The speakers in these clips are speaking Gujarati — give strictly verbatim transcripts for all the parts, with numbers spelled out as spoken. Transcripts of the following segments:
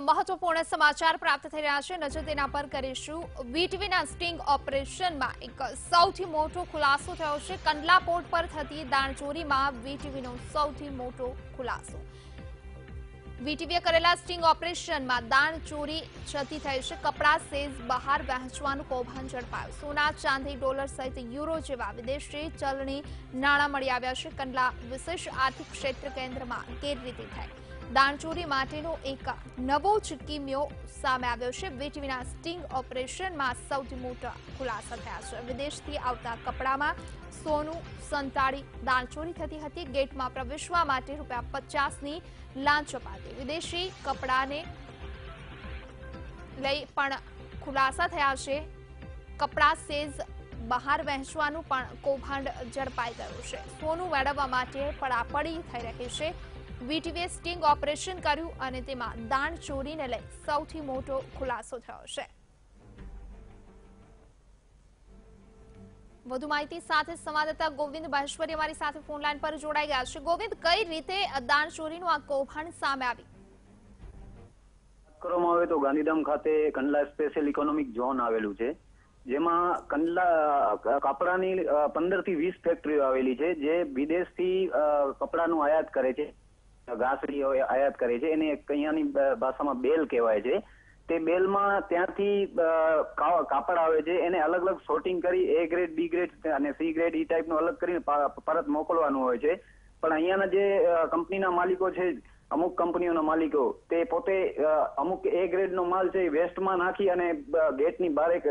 महत्वपूर्ण समाचार प्राप्त थई रह्या छे। नजर तेना पर करीशुं। वीटवीना स्टिंग ऑपरेशन में एक सौथी मोटो खुलासो थयो छे। कंडला पोर्ट पर थती दाणचोरी में वीटवीनो सौथी मोटो खुलासो। वीटीवीए करेला स्टिंग ऑपरेशन में दाणचोरी छती थई छे। कपड़ा सेज बहार वहेंचवानुं कौभांड झड़पायुं। सोना चांदी डॉलर सहित यूरो जेवा विदेशी चलनी नाणां मळी आव्या छे। कंडला विशेष आर्थिक क्षेत्र केन्द्र में गैररीति थई। दाणचोरी माटेनो एक नवो चिकिमियो सामे आव्यो छे। वीटवीना स्टिंग ऑपरेशन में सौथी मोटा खुलासा थया छे। विदेशथी आवता कपड़ामां सोनू संताड़ी दाणचोरी थती हती। गेट में प्रवेशवा माटे रूपिया पचास नी लांच अपाती। विदेशी कपड़ाने लई पण खुलासा थया छे। कपड़ा सेज बहार वहेंचवानुं पण कौभांड झड़पाई गयुं छे। सोनू वेळववा माटे पड़ापड़ी थई रही छे। वीटीवीए स्टिंग ऑपरेशन कर्यु अने तेमां दाणचोरी ने लई सौथी मोटो खुलासो थयो छे। વધુ માહિતી સાથે સંવાદદાતા ગોવિંદ બાશ્વરી અમારી સાથે ફોન લાઈન પર જોડાઈ ગયા છે। ગોવિંદ, કઈ રીતે દાણચોરીનું આ કૌભાંડ સામે આવી? કરવામાં આવે તો ગાંધીધામ ખાતે કંડલા સ્પેશિયલ ઇકોનોમિક ઝોન આવેલું છે, જેમાં કંડલા કપડાની પંદર થી વીસ ફેક્ટરીઓ આવેલી છે, જે વિદેશથી કપડાનું આયાત કરે છે, ઘાસડીઓ આયાત કરે છે, એને અહીંયાની ભાષામાં બેલ કહેવાય છે। તે બેલમાં ત્યાંથી કાપડ આવે છે, એને અલગ અલગ સોર્ટિંગ કરી એ ગ્રેડ, બી ગ્રેડ અને સી ગ્રેડ ઈ ટાઈપનું અલગ કરીને પરત મોકલવાનું હોય છે। પણ અહીંયાના જે કંપનીના માલિકો છે, અમુક કંપનીઓના માલિકો, તે પોતે અમુક એ ગ્રેડનો માલ છે વેસ્ટમાં નાખી અને ગેટની બહાર એક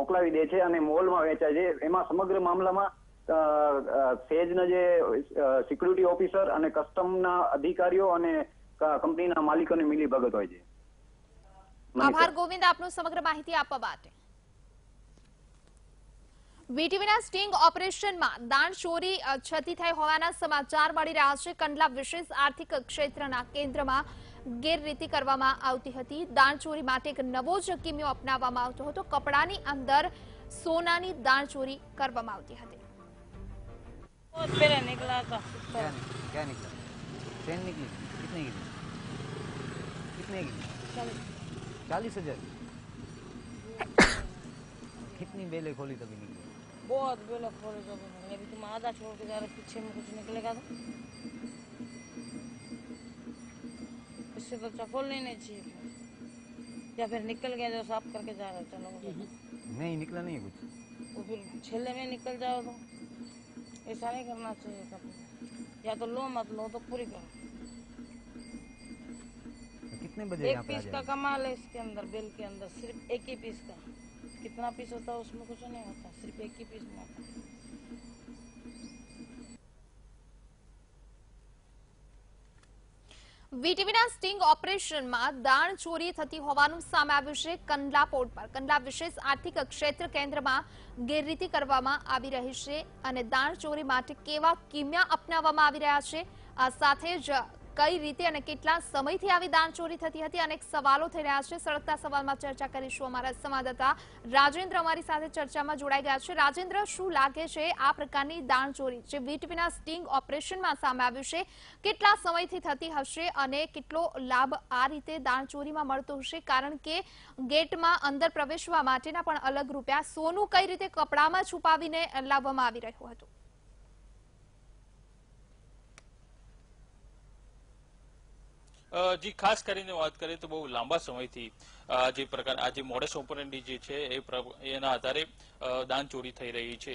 મોકલાવી દે છે અને મોલમાં વેચાય છે। એમાં સમગ્ર મામલામાં સેજના જે સિક્યુરિટી ઓફિસર અને કસ્ટમના અધિકારીઓ અને કંપનીના માલિકોને મિલીભગત હોય છે। આભાર ગોવિંદ આપનો સમગ્ર માહિતી આપવા માટે। વીટીવીના સ્ટિંગ ઓપરેશનમાં દાણચોરી છતી થઈ હોવાના સમાચાર મળી રહ્યા છે। કંડલા વિશેષ આર્થિક ક્ષેત્રના કેન્દ્રમાં ગેરરીતિ કરવામાં આવતી હતી। દાણચોરી માટે એક નવો જ કિમિયો અપનાવવામાં આવતો હતો। કપડાની અંદર સોનાની દાણચોરી કરવામાં આવતી હતી। और फिर निकला था क्या निकला? ट्रेन निकली। कितने की? कितने की? चालीस हजार। कितनी बेले खोली तभी निकली? बहुत बेले खोली तभी निकली। अभी तुम आधा छोड़ के जा रहे, पीछे में कुछ निकलेगा तो इससे तो चफोल नहीं चाहिए। या फिर निकल गया जो साफ करके जा रहा है। चलो नहीं निकला नहीं कुछ, तो फिर छेले में निकल जाओ तो ऐसा नहीं करना चाहिए कभी। या तो लो मत लो तो पूरी करो। कितने बजे एक पीस का कमाल है इसके अंदर, बेल के अंदर सिर्फ एक ही पीस का। कितना पीस होता है उसमें कुछ नहीं होता, सिर्फ एक ही पीस में होता है। વીટીવીના સ્ટિંગ ઓપરેશનમાં દાણચોરી થતી હોવાનું સામે આવ્યું છે। કંડલા પોર્ટ પર કંડલા વિશેષ આર્થિક ક્ષેત્ર કેન્દ્રમાં ગેરરીતિ કરવામાં આવી રહી છે અને દાણચોરી માટે કેવા કિમિયા અપનાવવામાં આવી રહ્યા છે, આ સાથે જ કઈ રીતે અને કેટલા સમયથી આવી દાણચોરી થતી હતી, અનેક સવાલો થઈ રહ્યા છે। સળગતા સવાલમાં ચર્ચા કરીશું। અમારા સંવાદદાતા રાજેન્દ્ર અમારી સાથે ચર્ચામાં જોડાઈ ગયા છે। રાજેન્દ્ર, શું લાગે છે આ પ્રકારની દાણચોરી જે વીટવીના સ્ટિંગ ઓપરેશનમાં સામે આવ્યું છે, કેટલા સમયથી થતી હશે અને કેટલો લાભ આ રીતે દાણચોરીમાં મળતો હશે? કારણ કે ગેટમાં અંદર પ્રવેશવા માટેના પણ અલગ રૂપિયા, સોનું કઈ રીતે કપડામાં છુપાવીને લાવવામાં આવી રહ્યું હતું? जी, खास करीने वात करें तो बहुत लांबा समय थी जे प्रकार आज मोडस ऑपरेंडी जे छे एना आधारे दाणचोरी थई रही छे।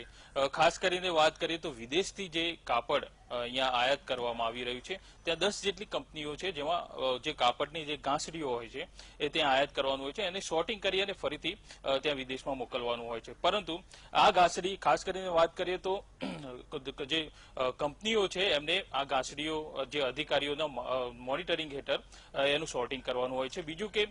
खास करीने वात करें तो विदेश थी जे कापड़ अहींया आयात करवामां आवी रह्युं छे। त्यां दस जेटली कंपनीओ छे जेमां जे कापड़नी जे घासडीओ होय छे ए त्यां आयात करवानुं होय छे, एने शॉर्टिंग करी अने फरीथी त्यां विदेशमां मोकलवानुं होय छे। परंतु आ घासडी, खास करीने वात करीए तो जे कंपनीओ छे एमने आ घासडीओ जे अधिकारीओना मॉनिटरिंग हेठळ एनुं शॉर्टिंग करवानुं होय छे। बीजुं के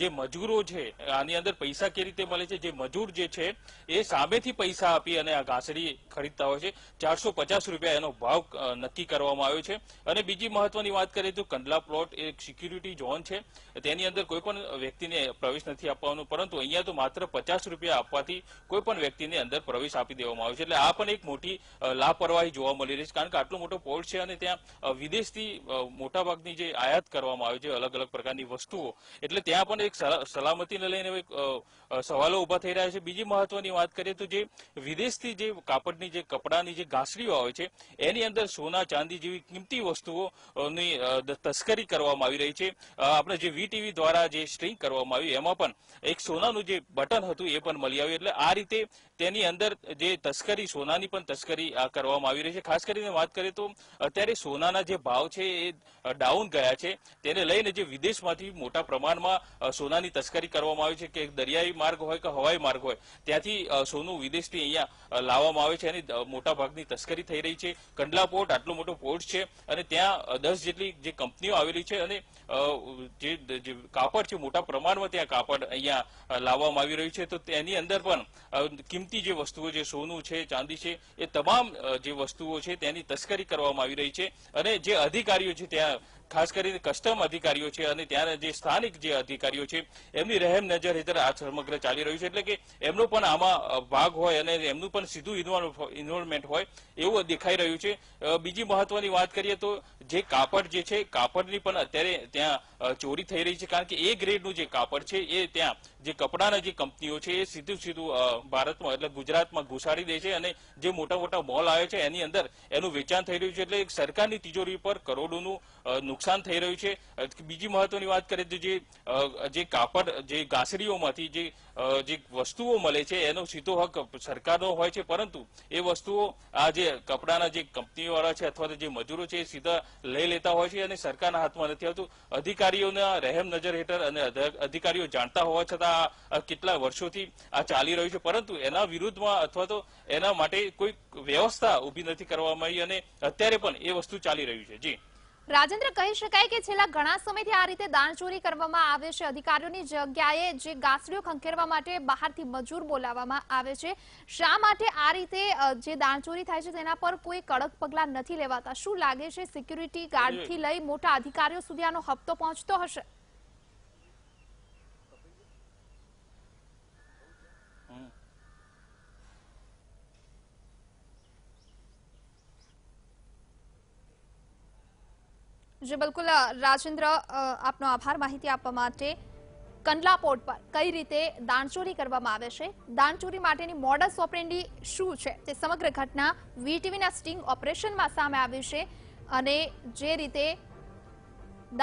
जे मजूरो छे आनी अंदर पैसा के रीते मळे छे, जे मजूर जे छे ए सामेथी पैसा आपी अने आ घासडी खरीदता होय छे। चार सौ पचास रूपिया एनो भाव નક્કી કરવામાં આવ્યો છે અને બીજી મહત્વની વાત કરીએ તો કંડલા પ્લોટ એક સિક્યુરિટી ઝોન છે તેની અંદર કોઈ પણ વ્યક્તિને પ્રવેશ નથી આપવાનો પરંતુ અહીંયા તો માત્ર પચાસ રૂપિયા આપવાથી કોઈ પણ વ્યક્તિને અંદર પ્રવેશ આપી દેવામાં આવ્યો છે એટલે આ પણ એક મોટી લાપરવાહી જોવા મળી રહી છે કારણ કે આટલો મોટો પોર્ટ છે અને ત્યાં વિદેશથી મોટાભાગની જે આયાત કરવામાં આવે છે અલગ અલગ પ્રકારની વસ્તુઓ એટલે ત્યાં પણ એક સલામતીને લઈને સવાલો ઉભા થઈ રહ્યા છે। બીજી મહત્વની વાત કરીએ તો જે વિદેશથી જે કાપડની જે કપડાની જે ઘાસડીઓ આવે છે એની અંદર સોના ચાંદી જેવી કિંમતી વસ્તુઓની તસ્કરી કરવામાં આવી રહી છે। આપણે જે વીટીવી દ્વારા જે સ્ટ્રિંગ કરવામાં આવી એમાં પણ એક સોનાનું જે બટન હતું એ પણ મળી આવ્યું એટલે આ રીતે તેની અંદર જે તસ્કરી સોનાની પણ તસ્કરી કરવામાં આવી રહી છે। ખાસ કરીને વાત કરીએ તો અત્યારે સોનાના જે ભાવ છે એ ડાઉન ગયા છે તેને લઈને જે વિદેશમાંથી મોટા પ્રમાણમાં સોનાની તસ્કરી કરવામાં આવી છે કે દરિયાઈ માર્ગ હોય કે હવાઈ માર્ગ હોય ત્યાંથી સોનું વિદેશથી અહીંયા લાવવામાં આવે છે અને મોટા ભાગની તસ્કરી થઈ રહી છે। કંડલા પોર્ટ આટલો મોટો પોર્ટ છે અને ત્યાં દસ જેટલી જે કંપનીઓ આવેલી છે અને જે કાપડ છે મોટા પ્રમાણમાં ત્યાં કાપડ અહીંયા લાવવામાં આવી રહ્યું છે તો તેની અંદર પણ કિંમતી જે વસ્તુઓ જે સોનું છે ચાંદી છે એ તમામ જે વસ્તુઓ છે તેની તસ્કરી કરવામાં આવી રહી છે અને જે અધિકારીઓ છે ત્યાં ખાસ કરીને કસ્ટમ અધિકારીઓ છે અને ત્યાંના જે સ્થાનિક જે અધિકારીઓ છે એમની રહેમ નજર હેઠળ આ સમગ્ર ચાલી રહ્યું છે એટલે કે એમનો પણ આમાં ભાગ હોય અને એમનું પણ સીધું ઇન્વોલ્વમેન્ટ હોય એવું દેખાઈ રહ્યું છે। બીજી મહત્વની વાત કરીએ તો જે કાપડ જે છે કાપડની પણ અત્યારે ત્યાં ચોરી થઈ રહી છે કારણ કે એ ગ્રેડનું જે કાપડ છે એ ત્યાં જે કપડાના જે કંપનીઓ છે એ સીધું સીધું ભારતમાં એટલે ગુજરાતમાં ઘુસાડી દે છે અને જે મોટા મોટા મોલ આવે છે એની અંદર એનું વેચાણ થઈ રહ્યું છે એટલે સરકારની તિજોરી પર કરોડોનું નુકસાન થઈ રહ્યું છે। બીજી મહત્વની વાત કરીએ તો જે જે કાપડ જે ઘાસડીઓમાંથી જે જે વસ્તુઓ મળે છે એનો સીધો હક સરકારનો હોય છે પરંતુ એ વસ્તુઓ આ જે કપડાના જે કંપનીઓવાળા છે અથવા તો જે મજૂરો છે એ સીધા લઈ લેતા હોય છે અને સરકારના હાથમાં નથી આવતું। અધિકારીઓના રહેમ નજર હેઠળ અને અધિકારીઓ જાણતા હોવા છતાં કેટલા વર્ષોથી આ ચાલી રહ્યું છે પરંતુ એના વિરુદ્ધમાં અથવા તો એના માટે કોઈ વ્યવસ્થા ઊભી નથી કરવામાં આવી અને અત્યારે પણ એ વસ્તુ ચાલી રહ્યું છે। જી राजेंद्र कही शकाय के छेल्ला घणा समयथी आ रीते दाण चोरी करवामां आवे छे। अधिकारीओनी जग्याए जे गासडीओ खंखेरवा माटे बहारथी मजूर बोलाववामां आवे छे। शा माटे आ रीते जे दाण चोरी थाय छे तेना पर कोई कड़क पगला नथी लेवाता। शुं लागे छे सिक्युरिटी गार्डथी लई मोटा अधिकारीओ सुधी आनो हप्तो पहोंचतो हशे? जी बिल्कुल राजेंद्र, आपनो आभार माहिती आपवा माटे। कंडला पोर्ट पर कई रीते दाणचोरी करवामां आवे छे, दाणचोरी माटेनी मोडस ऑपरेंडी शुं छे ते समग्र घटना वीटीवीना स्टिंग ऑपरेशनमां सामे आवी छे अने जे रीते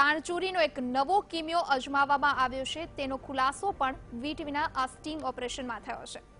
दाणचोरीनो एक नवो किमियो अजमाववामां आव्यो छे तेनो खुलासो पण वीटीवीना आ स्टिंग ऑपरेशनमां थयो छे।